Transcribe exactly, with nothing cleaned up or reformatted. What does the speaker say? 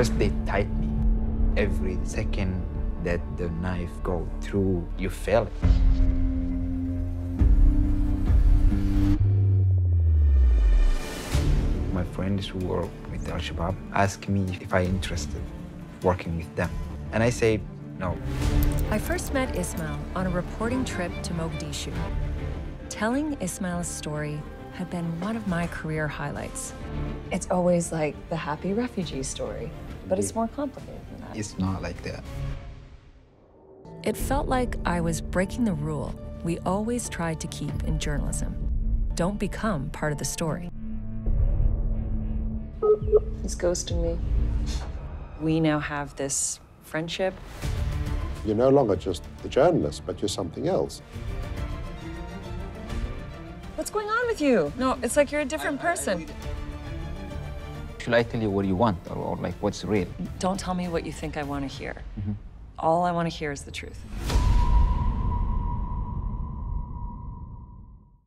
First, they tied me. Every second that the knife goes through, you feel it. My friends who were with Al-Shabaab asked me if I'm interested in working with them. And I said, no. I first met Ismael on a reporting trip to Mogadishu. Telling Ismael's story had been one of my career highlights. It's always like the happy refugee story, but it's more complicated than that. It's not like that. It felt like I was breaking the rule we always tried to keep in journalism. Don't become part of the story. He's ghosting me. We now have this friendship. You're no longer just the journalist, but you're something else. What's going on with you? No, it's like you're a different I, person. I, I, I... Should I tell you what you want, or, or like what's real? Don't tell me what you think I want to hear. Mm-hmm. All I want to hear is the truth.